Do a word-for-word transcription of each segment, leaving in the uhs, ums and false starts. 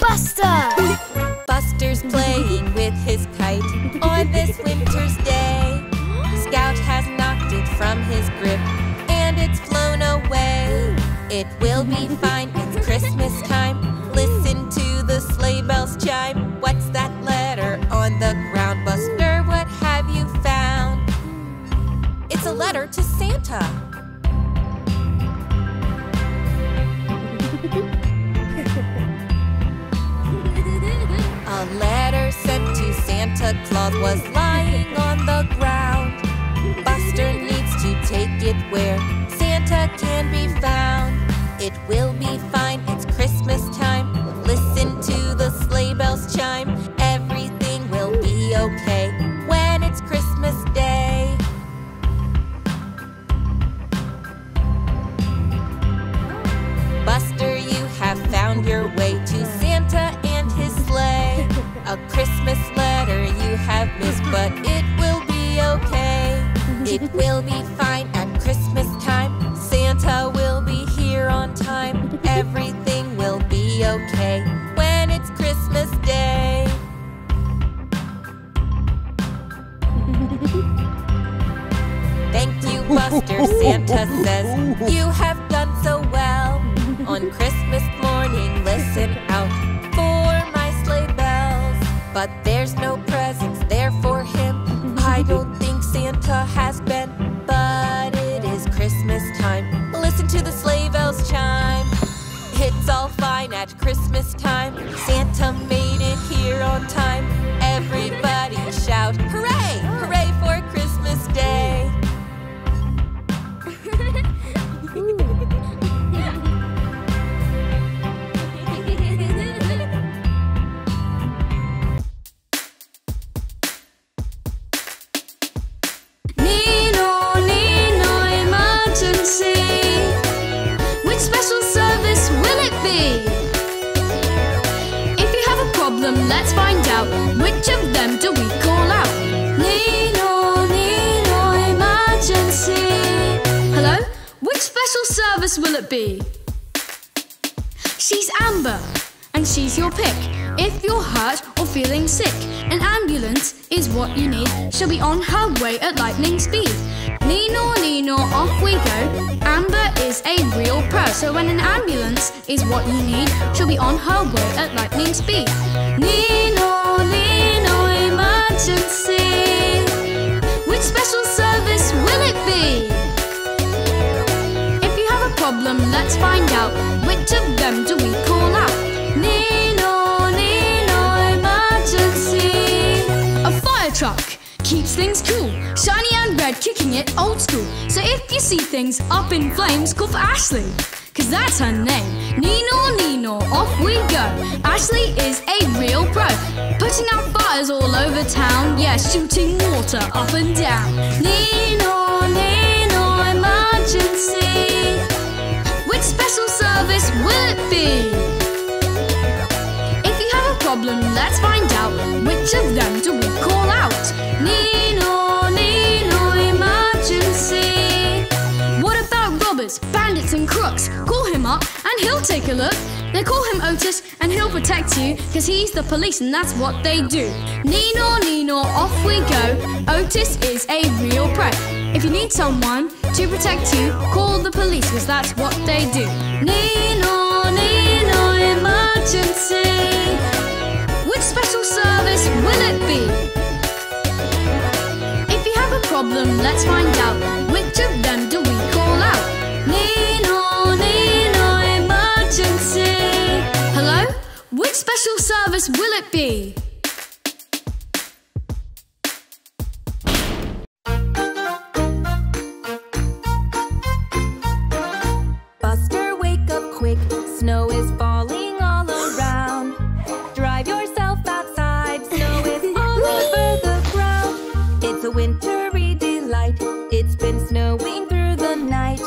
Buster! Buster's playing with his kite on this winter's day. Scout has knocked it from his grip and it's flown away. It will be fine, it's Christmas time. Listen to the sleigh bells chime. What's that letter on the ground? Buster, what have you found? It's a letter to Santa. A letter sent to Santa Claus was lying on the ground. Buster needs to take it where Santa can be found. It will be fine, it's Christmas time. Listen to the sleigh bells chime. Everything will be okay when it's Christmas Day. Buster, you have found your way to Santa and his sleigh. A Christmas letter you have missed, but it will be okay. It will be fine at Christmas time. Santa will be here on time. Everything will be okay when it's Christmas Day. Thank you, Buster, Santa says. You have done so well. On Christmas morning, listen out. But there's no presents there for him. I don't think Santa has been, but it is Christmas time. Listen to the sleigh bells chime. It's all fine at Christmas time. Santa made it here on time. Everybody shout, hooray, hooray for Christmas Day. Let's find out which of them do we call out. Nino, Nino, emergency. Hello? Which special service will it be? She's Amber, and she's your pick. If you're hurt or feeling sick, an ambulance is what you need. She'll be on her way at lightning speed. Nino, Nino, off we go. Amber is a real pro, so when an ambulance is what you need, she'll be on her way at lightning speed. Nino, Nino, emergency. Which special service will it be? If you have a problem, let's find out which of them do we call out. Nino, Nino, emergency. A fire truck keeps things cool, shiny and red, kicking it old school. So if you see things up in flames, call for Ashley, cause that's her name. Nino, Nino, off we go. Ashley is a real pro, putting out fires all over town. Yeah, shooting water up and down. Nino, Nino, emergency. Which special service will it be? If you have a problem, let's find out which of them do we call out. Nino, Nino, emergency. What about robbers, bandits and crooks? Call him up and he'll take a look. They call him Otis and he'll protect you, cause he's the police and that's what they do. Nino, Nino, off we go. Otis is a real pro. If you need someone to protect you, call the police, cause that's what they do. Nino, Nino, emergency. Which special service will it be? Problem, let's find out which of them do we call out. Nino, Nino, emergency. Hello? Which special service will it be? Buster, wake up quick. Snow is falling all around. Drive yourself outside. Snow is all over the ground. It's a winter. It's been snowing through the night.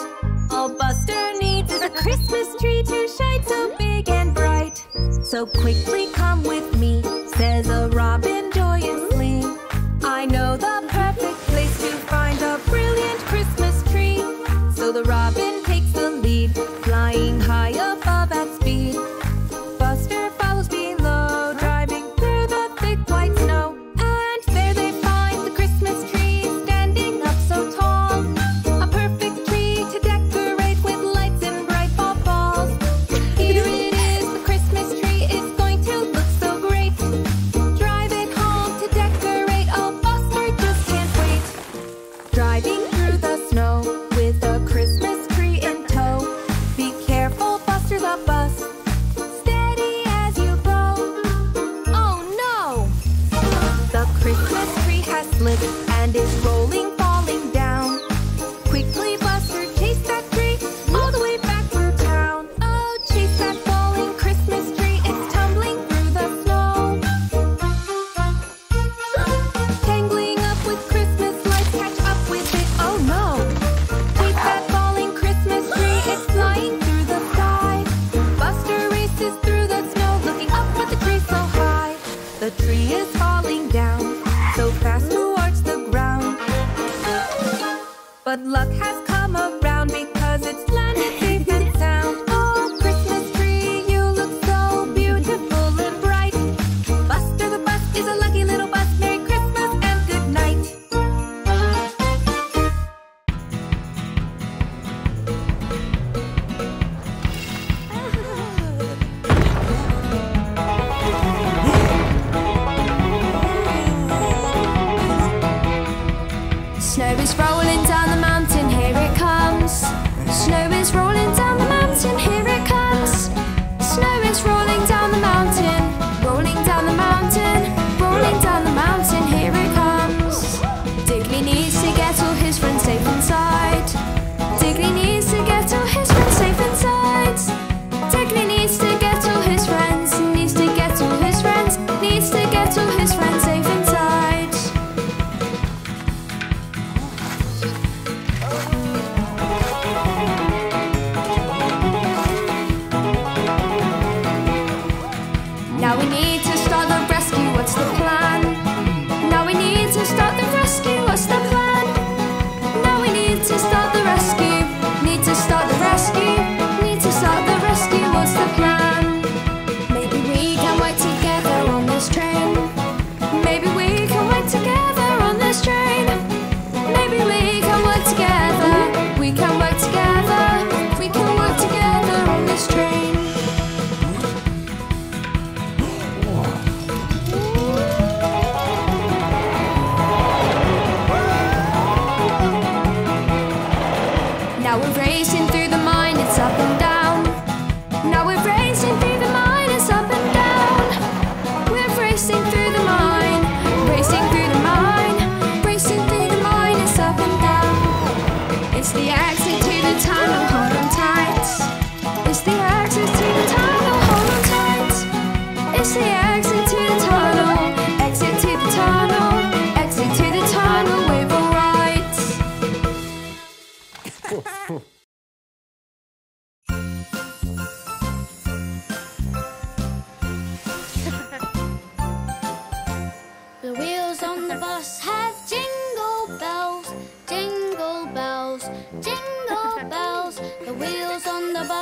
All Buster needs is a Christmas tree to shine so big and bright. So quickly come with me, says a robin joyously. I know the perfect place to find a brilliant Christmas tree. So the robin takes the lead, flying high above at speed. Buster follows behind.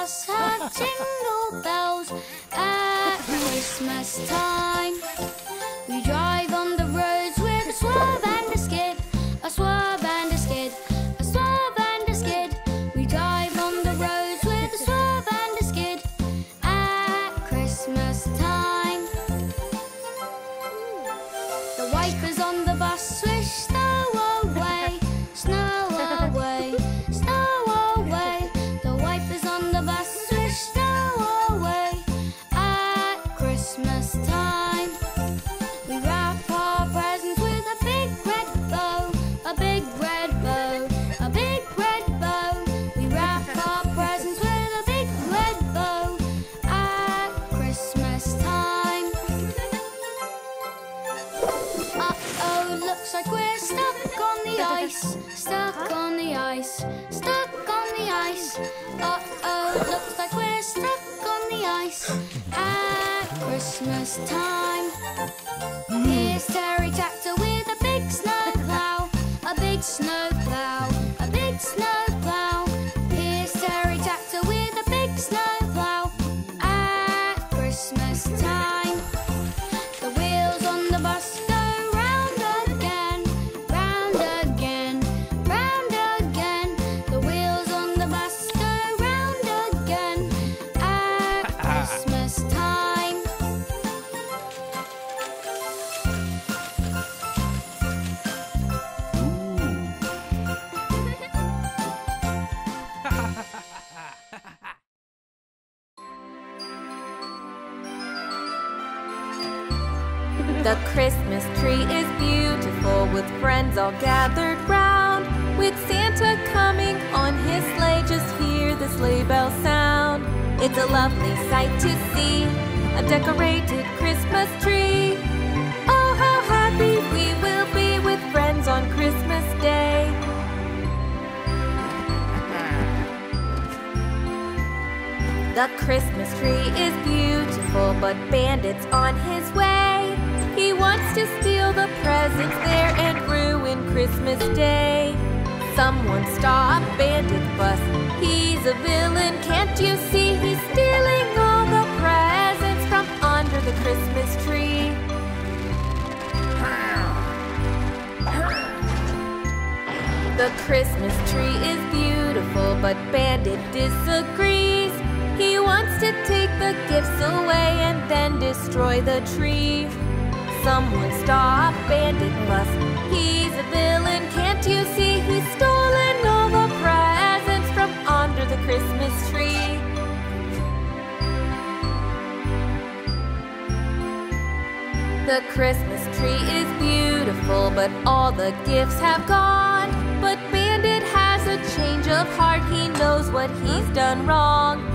us have jingle bells at Christmas time. We drive on the roads with a swerve and a skid, a swerve and a skid, a swerve and a skid. We drive on the roads with a swerve and a skid at Christmas time. The wipers on the bus swish snow away, snow away, snow away. The wipers on the bus swish snow away at Christmas time. We wrap our presents with a big red bow, a big red bow, a big red bow. We wrap our presents with a big red bow at Christmas time. Uh-oh, looks like we're stuck on the ice, stuck on the ice, stuck on the ice. Uh-oh, looks like we're stuck on the ice at Christmas time. Here's Terry Tractor with a big snow plow, a big snow plow, a big snow plow. Here's Terry Tractor with a big snow plow at Christmas time. The wheels on the bus go round again, round again, round again. The wheels on the bus go round again at Christmas time. The Christmas tree is beautiful with friends all gathered round. With Santa coming on his sleigh, just hear the sleigh bell sound. It's a lovely sight to see, a decorated Christmas tree. Oh, how happy we will be with friends on Christmas Day. The Christmas tree is beautiful, but Bandit's on his way. He wants to steal the presents there and ruin Christmas Day. Someone stop Bandit's bus, he's a villain, can't you see? He's stealing all the presents from under the Christmas tree. The Christmas tree is beautiful, but Bandit disagrees. He wants to take the gifts away and then destroy the tree. Someone stop Bandit bus, he's a villain, can't you see? He's stolen all the presents from under the Christmas tree. The Christmas tree is beautiful, but all the gifts have gone. But Bandit has a change of heart, he knows what he's done wrong.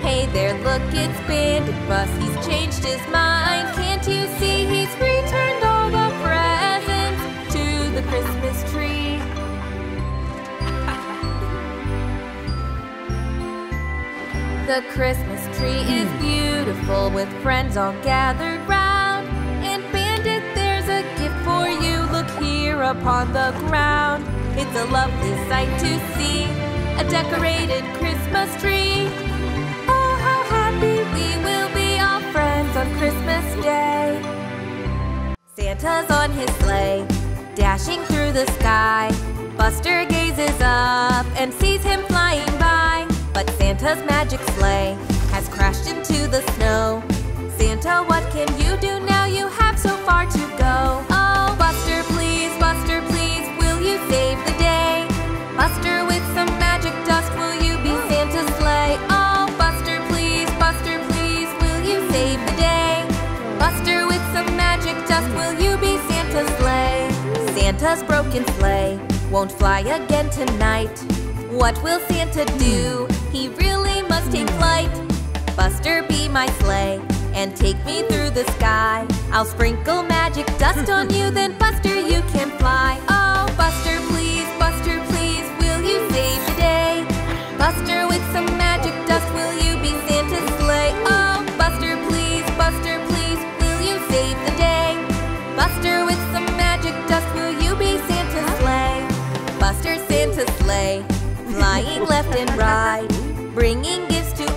Hey there, look, it's Bandit Bus, he's changed his mind. Can't you see he's returned all the presents to the Christmas tree? The Christmas tree is beautiful with friends all gathered round. And Bandit, there's a gift for you, look here upon the ground. It's a lovely sight to see, a decorated Christmas tree. We will be all friends on Christmas Day. Santa's on his sleigh, dashing through the sky. Buster gazes up and sees him flying by. But Santa's magic sleigh has crashed into the snow. Santa, what can you do now? You have so far to go. Oh, Buster, please, Buster, please, will you save the day? Buster, with some magic dust, will you be Santa's sleigh? Oh, Buster, please, Buster, please, will you save the day? Buster, with some magic dust, will you be Santa's sleigh? Santa's broken sleigh won't fly again tonight. What will Santa do? He really must take flight. Buster, be my sleigh and take me through the sky. I'll sprinkle magic dust on you, then Buster, you can fly. Oh, Buster, please, Buster, please, will you save the day? Buster, with some magic dust, will you be Santa's sleigh? Oh, Buster, please, Buster, please, will you save the day? Buster, with some magic dust, will you be Santa's sleigh? Buster, Santa's sleigh, flying left and right, bringing gifts to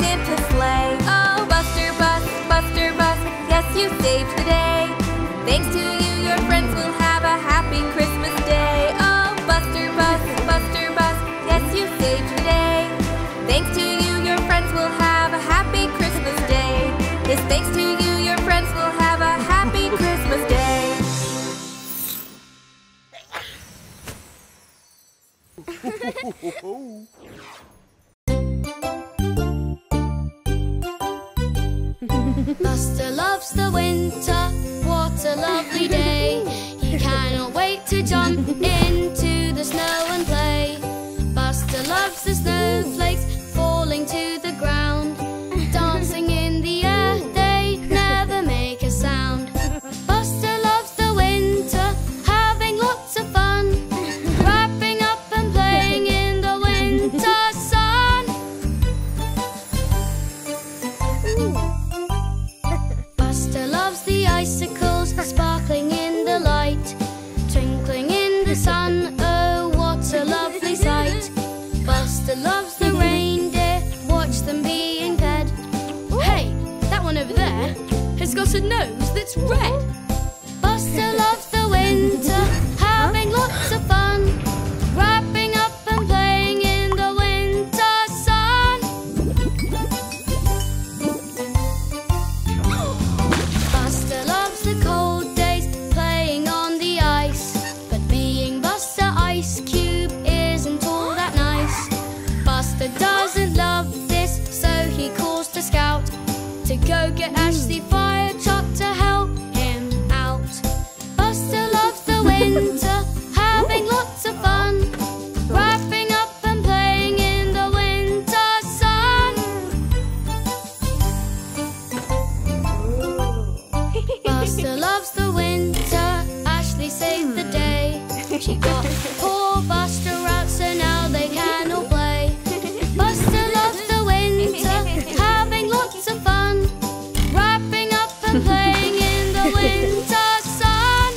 Santa sleigh. Oh, Buster, Bus, Buster, Bus, yes, you saved the day. Thanks to you, your friends will have a happy Christmas day. Oh, Buster, Bus, Buster, Bus, yes, you saved the day. Thanks to you, your friends will have a happy Christmas day. Yes, thanks to you, your friends will have a happy Christmas day. Buster loves the winter, what a lovely day. He cannot wait to jump into the snow and play. Buster loves the snowflakes falling to the ground. Dancing in the air, they never make a sound. Buster loves the winter, having lots of fun. Wrapping up and playing in the winter sun. Buster loves the icicles sparkling in the light. Twinkling in the sun, oh what a lovely sight. Buster loves the reindeer, watch them being fed. Hey, that one over there has got a nose that's red. Buster loves the winter, having lots of fun. Wrapping up and playing in the winter sun. Buster loves the cold days, playing on the ice. But being Buster Ice Cube isn't all that nice. Buster doesn't love this, so he calls to Scout to go get Ash the fire truck to help him out. Buster loves the winter, having lots of fun. Wrapping up and playing in the winter sun. Buster loves the winter, Ashley saved the day. She got poor Buster out, so now they can all play. Buster loves the winter, having lots of fun. Wrapping up and playing in the winter sun.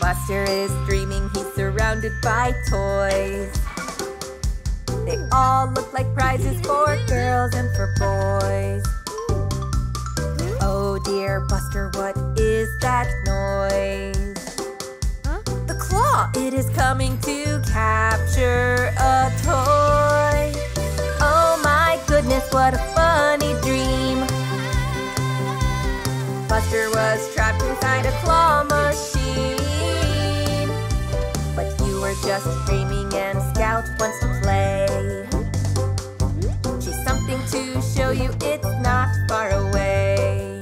Buster is dreaming, he's surrounded by toys. They all look like prizes for girls and for boys. Oh dear, Buster, what is that noise? Huh? The claw, it is coming to capture a toy. Oh my goodness, what a funny dream. Buster was trapped inside a claw machine. But you were just dreaming and Scout wants to play. She's something to show you, it's not far away.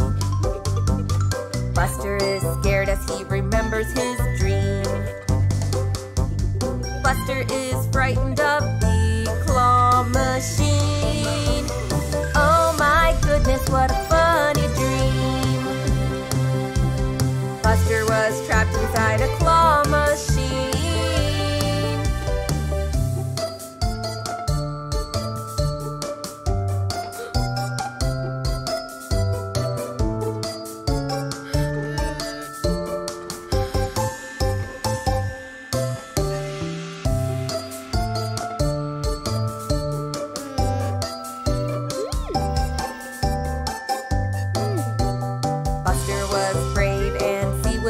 Buster is scared as he remembers his dream. Buster is frightened of the claw machine. Oh my goodness, what a funny dream. Buster was trapped inside a claw machine.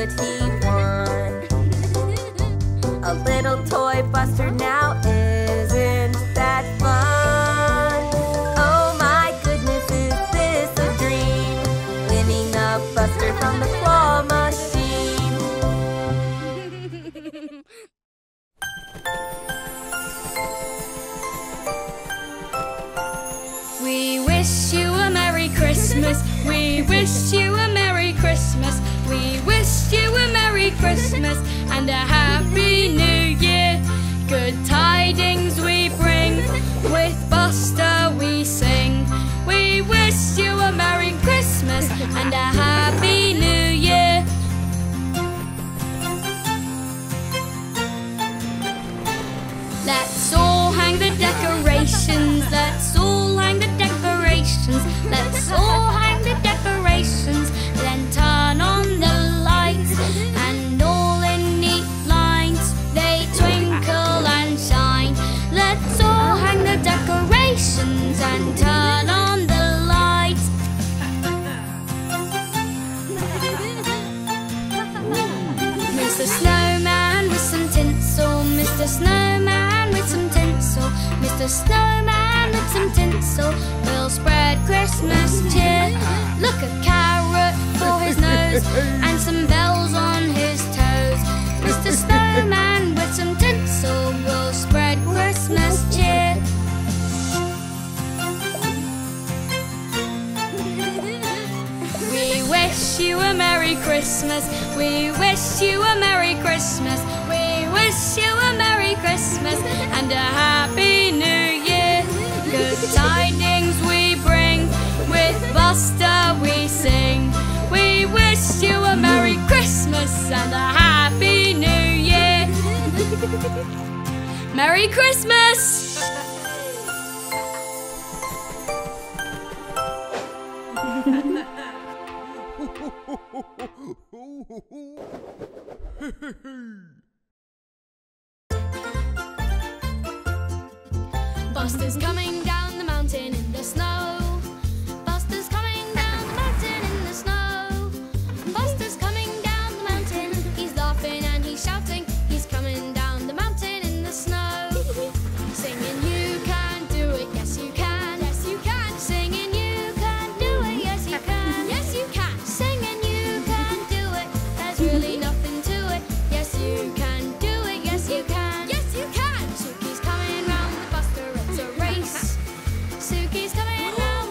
He won. A little toy Buster now, isn't that fun? Oh my goodness, is this a dream? Winning a Buster from the claw machine. We wish you a Merry Christmas. We wish you a Merry Christmas. We wish you a Merry Christmas and a Happy New Year. Good tidings we bring, with Buster we sing. We wish you a Merry Christmas and a Happy New Year. nose and some bells on his toes. Mister Snowman with some tinsel will spread Christmas cheer. We wish you a Merry Christmas. We wish you a Merry Christmas. We wish you a Merry Christmas and a Happy New Year. Good tidings we bring, with Buster we sing. We wish you a Merry Christmas and a Happy New Year. Merry Christmas! Buster's coming down the mountain in the snow. Buster's coming down the mountain in the snow. Buster's coming down the mountain. He's laughing and he's shouting. He's coming down the mountain in the snow. Singing, you can do it, yes you can. Yes you can. Singing, you can do it, yes you can. Yes you can. Singing, you can do it. There's really nothing to it. Yes you can do it, yes you can. Yes you can. Suki's coming round the Buster, it's a race. Suki's coming round.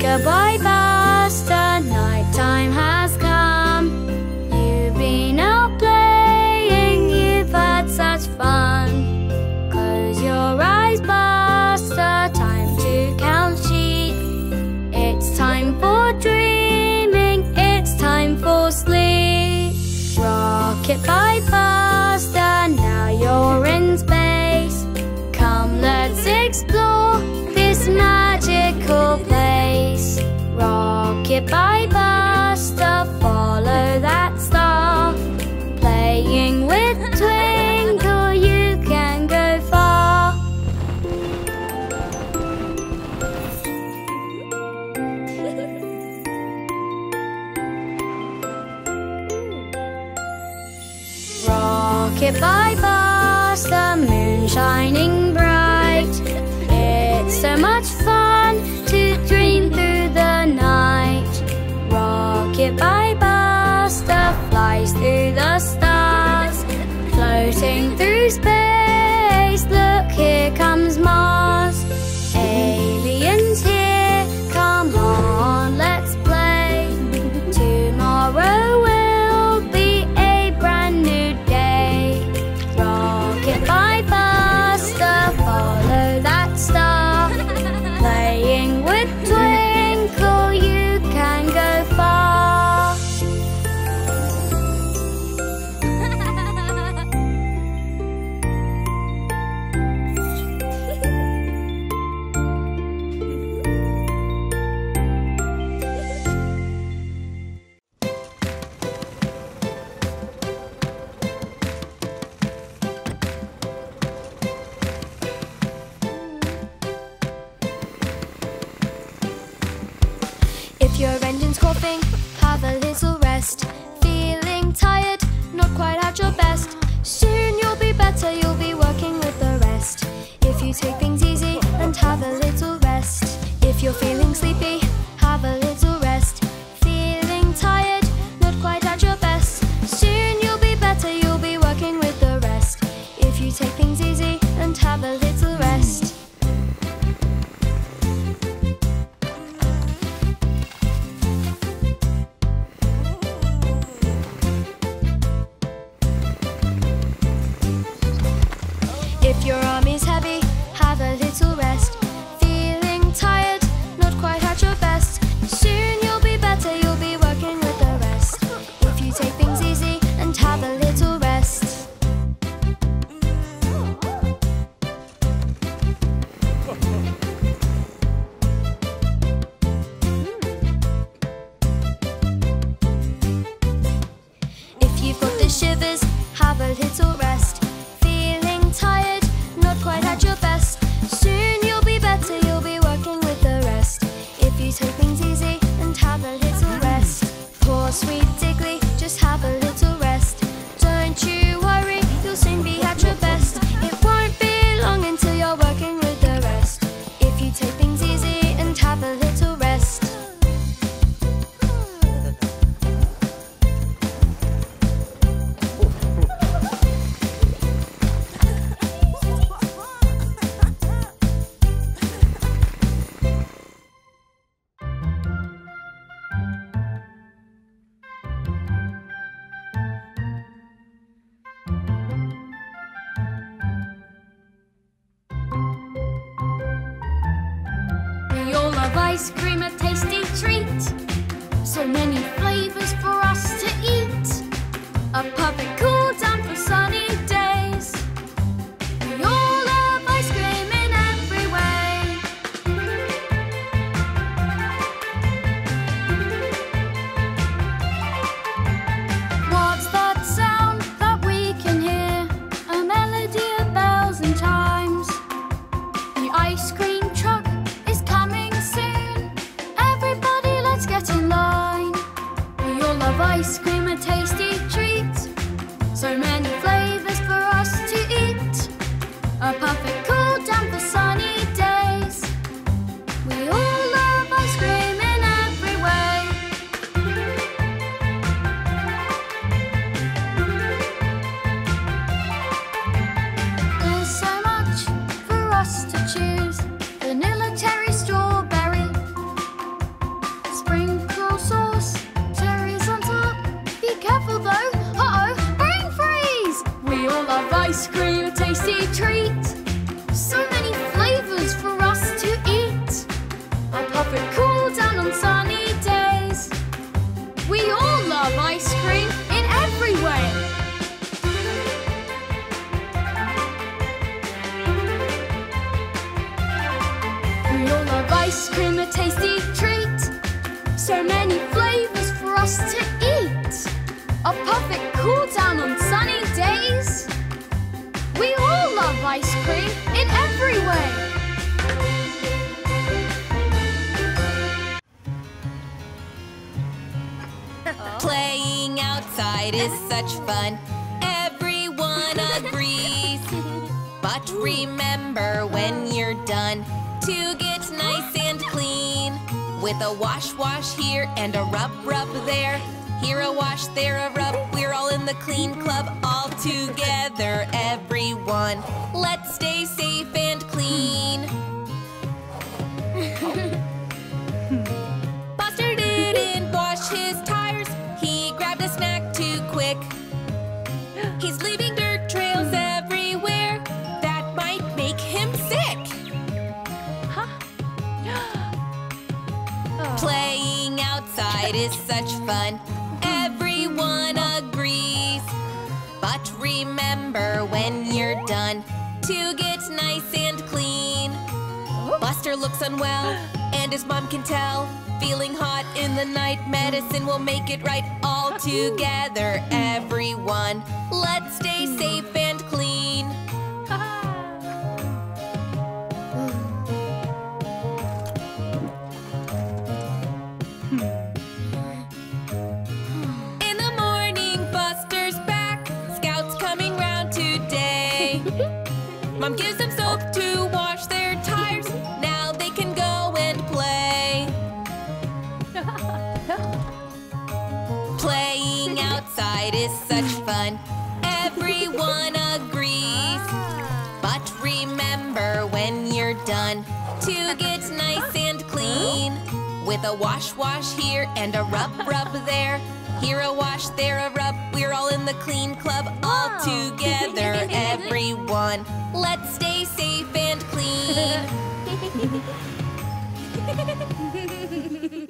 Goodbye, Buster, night time has come. You've been out playing, you've had such fun. Close your eyes, Buster, time to count sheep. It's time for dreaming, it's time for sleep. Rocket by Buster, now you're in space. Come, let's explore this magical place. Rocket by Buster, follow that star. Playing with Twinkle, you can go far. Rocket by Buster, moon shining bright. It's so much fun to dream through the night. Rocket by Buster flies through the stars, floating through space. Look, here comes Mars. Aliens here, come on, let's play. Tomorrow will be a brand new day. Rocket by Buster, follow that star. Playing with Twinkle, you can go far. If your engine's coughing, have a little rest. Feeling tired, not quite at your best. Soon you'll be better, you'll be working with the rest. If you take things easy and have a little rest. If you're feeling sleepy, have a little rest. Feeling tired, not quite at your best. Soon you'll be better, you'll be working with the rest. If you take things easy and have a little rest. If your arm is heavy, have a little rest. Feeling tired, not quite at your best. Soon you'll be better, you'll be working with the rest. If you take things easy and have a little rest. If you've got the shivers, have a little rest. Feeling tired, not quite at your best. Soon you'll be better, you'll be working with the rest. If you take things easy and have a little rest. Poor sweet Diggly, just have a little rest. Don't you worry, you'll soon be at your best. It won't be long until you're working with the rest. If you take things easy and have a little rest. Ice cream, a tasty treat. So many flavors for us to eat. A perfect cool down for sunny days. We all love ice cream in every way. What's that sound that we can hear? A melody of bells and chimes. The ice cream. Ice cream, a tasty treat. treat. So many flavors for us to eat. I pop it cool down on sunny days. We all love ice cream in every way. We all love ice cream, a tasty treat. So many flavors for us to eat. I pop it cool down on sunny days. We all love ice cream in every way. Oh. Playing outside is such fun. Everyone agrees. But remember when you're done to get nice and clean. With a wash wash here and a rub rub there. Here a wash, there a rub, we're all in the clean club, all together, everyone. Let's stay safe and clean. Buster didn't wash his tires, he grabbed a snack too quick. He's leaving dirt trails everywhere, that might make him sick. Huh? Oh. Playing outside is such fun. Everyone agrees, but remember when you're done to get nice and clean. Buster looks unwell, and his mom can tell. Feeling hot in the night, medicine will make it right. All together, everyone, let's stay safe and clean. Mom gives them soap to wash their tires. Now they can go and play. Playing outside is such fun. Everyone agrees. But remember when you're done to get nice and clean. With a wash wash here and a rub rub there. Here a wash, there a rub, we're all in the clean club. All together, everyone, let's stay safe and clean.